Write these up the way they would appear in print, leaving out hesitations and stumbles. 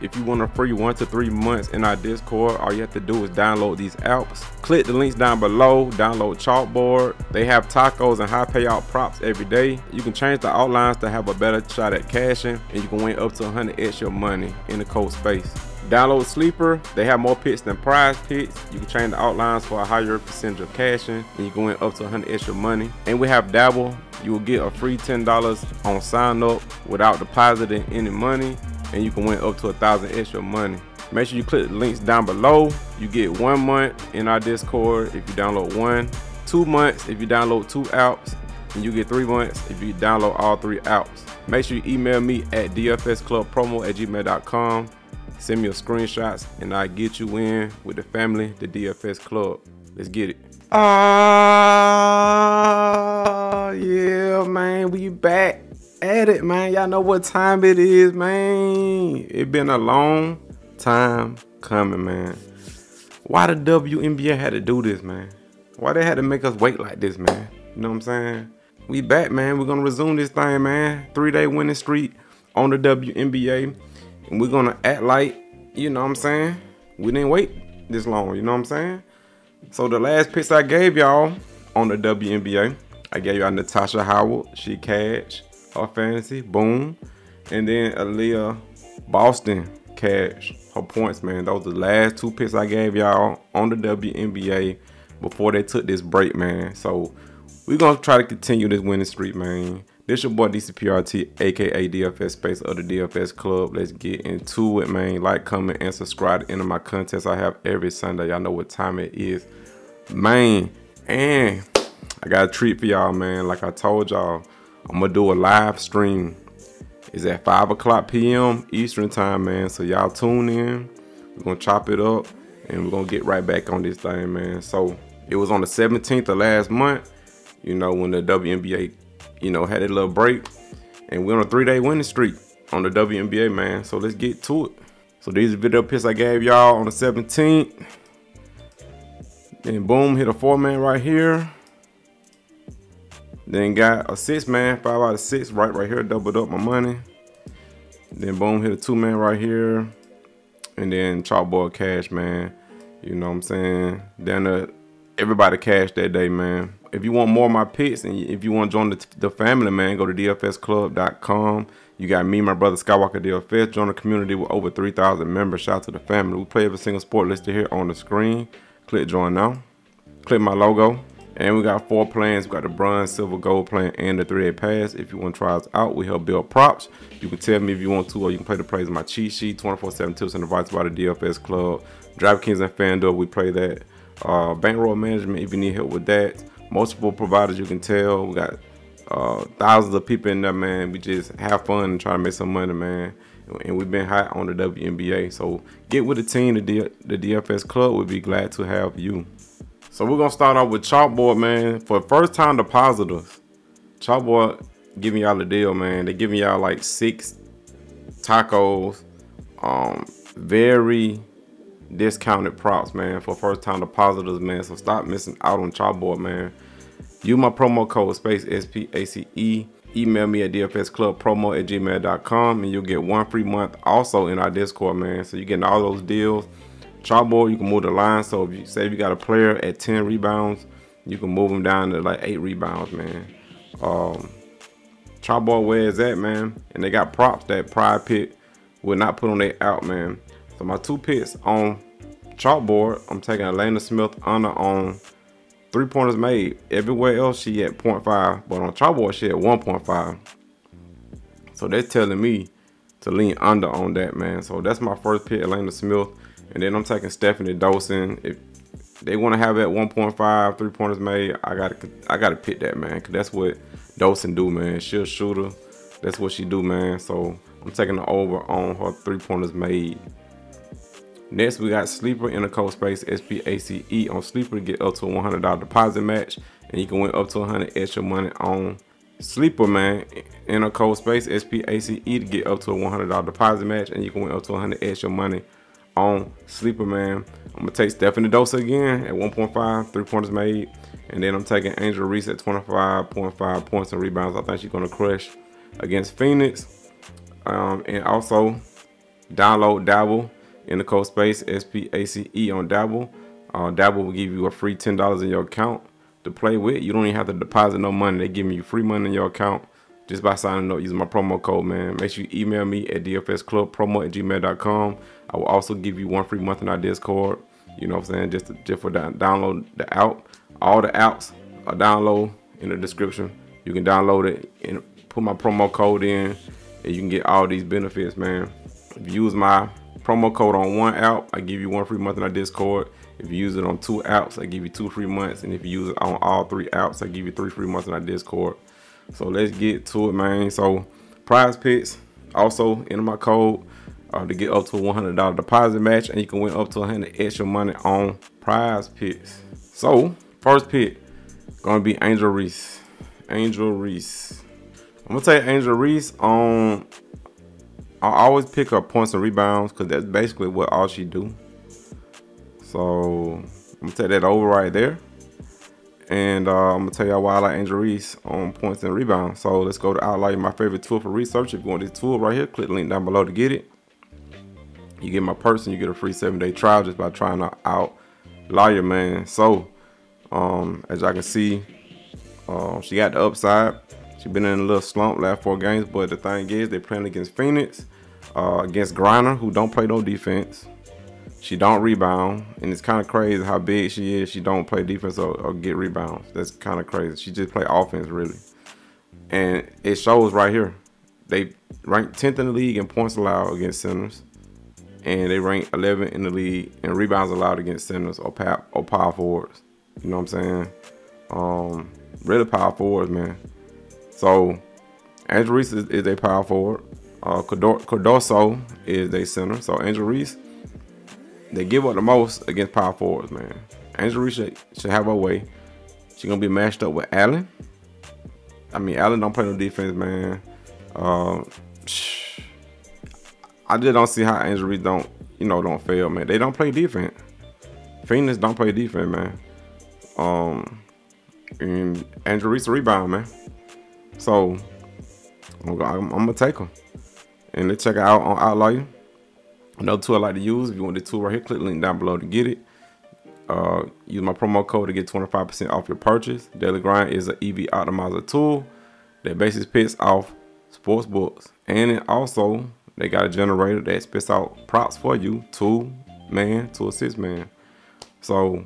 If you want a free 1 to 3 months in our Discord, all you have to do is download these apps. Click the links down below, download Chalkboard. They have tacos and high payout props every day. You can change the outlines to have a better shot at cashing, and you can win up to 100 extra money in the cold space. Download Sleeper. They have more picks than PrizePicks. You can change the outlines for a higher percentage of cashing, and you can win up to 100 extra money. And we have Dabble. You will get a free $10 on sign up without depositing any money, and you can win up to 1,000 extra money. Make sure you click the links down below. You get 1 month in our Discord if you download one, 2 months if you download 2 apps, and you get 3 months if you download all 3 apps. Make sure you email me at dfsclubpromo@gmail.com. Send me your screenshots and I'll get you in with the family, the DFS Club. Let's get it. Yeah, man, we back at it, man. Y'all know what time it is, man. It been a long time coming, man. Why the WNBA had to do this, man? Why they had to make us wait like this, man? You know what I'm saying? We back, man. We're gonna resume this thing, man. 3-day winning streak on the WNBA. And we're gonna act like, you know what I'm saying, we didn't wait this long, you know what I'm saying? So the last picks I gave y'all on the WNBA, I gave y'all Natasha Howell. She cashed her fantasy, boom. And then Aaliyah Boston cashed her points, man. Those are the last 2 picks I gave y'all on the WNBA before they took this break, man. So we're gonna try to continue this winning streak, man. This your boy DCPRT, aka DFS Space of the DFS Club. Let's get into it, man. Like, comment, and subscribe to any of my contests I have every Sunday. Y'all know what time it is, man. And I got a treat for y'all, man. Like I told y'all, I'm gonna do a live stream. It's at 5:00 p.m. Eastern time, man. So y'all tune in. We're gonna chop it up, and we're gonna get right back on this thing, man. So it was on the 17th of last month, you know, when the WNBA, you know, had a little break, and we're on a 3-day winning streak on the WNBA, man. So let's get to it. So these video picks I gave y'all on the 17th. Then boom, hit a 4-man right here. Then got a 6-man, 5 out of 6 right here, doubled up my money. Then boom, hit a 2-man right here. And then Chalkboard cash, man. You know what I'm saying? Then everybody cashed that day, man. If you want more of my picks, and if you want to join the family, man, go to dfsclub.com. You got me, my brother Skywalker DFS. Join the community with over 3,000 members. Shout out to the family. We play every single sport listed here on the screen. Click join now. Click my logo. And we got 4 plans. We got the bronze, silver, gold plan, and the 3A pass. If you want to try us out, we help build props. You can tell me if you want to, or you can play the plays in my cheat sheet, 24/7 tips and advice by the DFS Club. DraftKings and FanDuel, we play that. Bankroll management, if you need help with that. Multiple providers, you can tell. We got thousands of people in there, man. We just have fun and try to make some money, man. And we've been hot on the WNBA. So get with the team, the DFS Club. We'll be glad to have you. So we're going to start off with Chalkboard, man. For first-time depositors, Chalkboard giving y'all a deal, man. They're giving y'all like 6 tacos. Very discounted props, man, for first-time depositors, man. So stop missing out on Chalkboard, man. Use my promo code space SPACE. Email me at dfsclubpromo@gmail.com, and you'll get 1 free month also in our Discord, man. So you're getting all those deals. Chalkboard, you can move the line. So if you say you got a player at 10 rebounds, you can move them down to like 8 rebounds, man. Chalkboard, where is that, man? And they got props that PrizePicks would not put on their out, man. So my 2 picks on Chalkboard, I'm taking Alanna Smith under on 3-pointers made. Everywhere else she at 0.5, but on Chalkboard she at 1.5. So they're telling me to lean under on that, man. So that's my first pick, Alanna Smith. And then I'm taking Stephanie Dosen. If they want to have at 1.5 3-pointers made, I gotta pick that, man, because that's what Dosen do, man. She'll shoot her. That's what she do, man. So I'm taking the over on her 3-pointers made. Next, we got Sleeper in the code space SPACE. On Sleeper, get up to a $100 deposit match, and you can win up to 100 extra money on Sleeper, man. In a code space SPACE to get up to a $100 deposit match, and you can win up to 100 extra money on Sleeper, man. I'm gonna take Stephanie Dosen again at 1.5 3-pointers made, and then I'm taking Angel Reese at 25.5 points and rebounds. I think she's gonna crush against Phoenix, and also Download Dabble in the code space SPACE on Dabble. Dabble will give you a free $10 in your account to play with. You don't even have to deposit no money. They giving you free money in your account just by signing up using my promo code, man. Make sure you email me at dfsclubpromo@gmail.com. I will also give you 1 free month in our Discord. You know what I'm saying? Just for download the app. All the apps are download in the description. You can download it and put my promo code in, and you can get all these benefits, man. If you use my promo code on 1 app, I give you 1 free month in our Discord. If you use it on 2 apps, I give you 2 free months. And if you use it on all 3 apps, I give you 3 free months in our Discord. So let's get to it, man. So PrizePicks, also enter my code to get up to a $100 deposit match, and you can win up to 100 extra money on PrizePicks. So first pick gonna be Angel Reese. Angel Reese. I'm gonna take Angel Reese on. I always pick up points and rebounds because that's basically what all she do. So I'm gonna take that over right there. And I'm gonna tell y'all why I like Angel Reese on points and rebounds. So let's go to Outlier, my favorite tool for research. If you want this tool right here, click the link down below to get it. You get my person, you get a free 7-day trial just by trying out Outlier, man. So as y'all can see, she got the upside. She's been in a little slump last 4 games, but the thing is they're playing against Phoenix, against Griner, who don't play no defense. She don't rebound, and it's kind of crazy how big she is. She don't play defense or get rebounds. That's kind of crazy. She just play offense, really. And it shows right here. They ranked 10th in the league in points allowed against centers, and they ranked 11th in the league in rebounds allowed against centers or power forwards. You know what I'm saying? Really power forwards, man. So Angel Reese is a power forward. Cardoso is a center. So Angel Reese, they give up the most against power forwards, man. Angel Reese should have her way. She's going to be matched up with Allen. I mean, Allen don't play no defense, man. I just don't see how Angel Reese don't fail, man. They don't play defense. Phoenix don't play defense, man. And Angel Reese rebound, man. So I'm gonna take her, and let's check it out on Outlier. Another tool I like to use. If you want the tool right here, click the link down below to get it. Use my promo code to get 25% off your purchase. Daily Grind is an EV optimizer tool that bases picks off sports books, and it also they got a generator that spits out props for you, 2-man, 2 assist man. So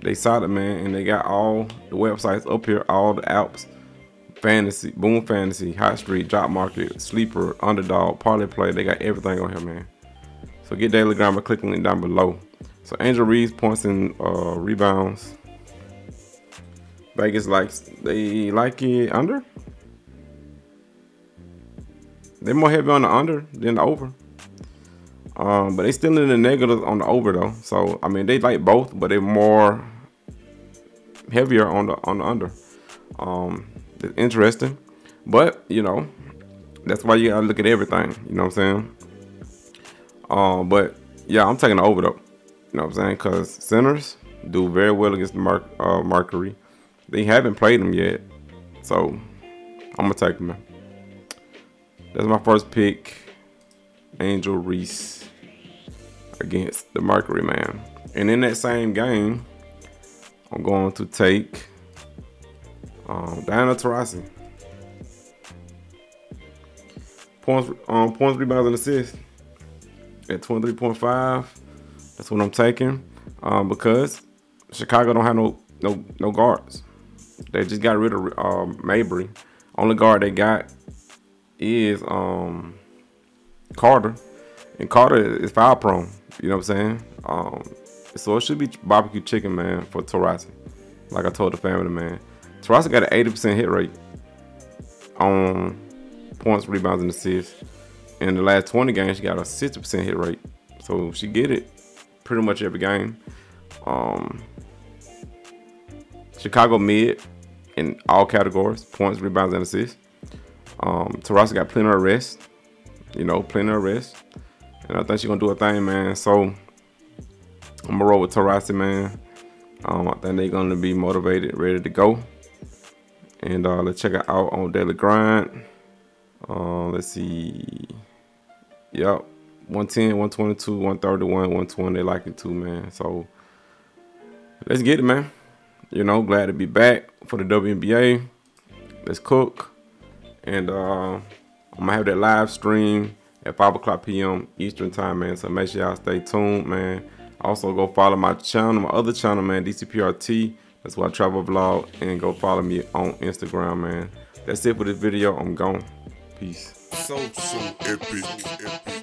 they solid, man, and they got all the websites up here, all the apps. Fantasy, Boom Fantasy, Hot Street, Job Market, Sleeper, Underdog, Parlay Play. They got everything on here, man. So get Daily Grind by clicking the link down below. So Angel Reese, points and rebounds. Vegas likes, they like it under. They're more heavy on the under than the over. But they still in the negatives on the over though. So I mean they like both, but they're more heavier on the under. Interesting, but you know that's why you gotta look at everything, you know what I'm saying? But yeah, I'm taking the over though, you know what I'm saying, because centers do very well against the Mercury. They haven't played them yet, so I'm gonna take them. That's my first pick, Angel Reese against the Mercury, man. And in that same game, I'm going to take Diana Taurasi. Points, rebounds, and assists at 23.5. That's what I'm taking because Chicago don't have no guards. They just got rid of Mabry. Only guard they got is Carter, and Carter is foul prone. You know what I'm saying? So it should be barbecue chicken, man, for Taurasi. Like I told the family, man. Taurasi got an 80% hit rate on points, rebounds, and assists. In the last 20 games, she got a 60% hit rate. So she get it pretty much every game. Chicago mid in all categories, points, rebounds, and assists. Taurasi got plenty of rest. You know, plenty of rest. And I think she's going to do her thing, man. So I'm going to roll with Taurasi, man. I think they're going to be motivated, ready to go. And let's check it out on Daily Grind. Let's see. Yep. 110, 122, 131, 120. They like it too, man. So let's get it, man. You know, glad to be back for the WNBA. Let's cook. And I'm going to have that live stream at 5 o'clock p.m. Eastern time, man. So make sure y'all stay tuned, man. Also, go follow my channel, my other channel, man, DCPRT. That's why I travel vlog. And go follow me on Instagram, man. That's it for this video. I'm gone. Peace. So epic.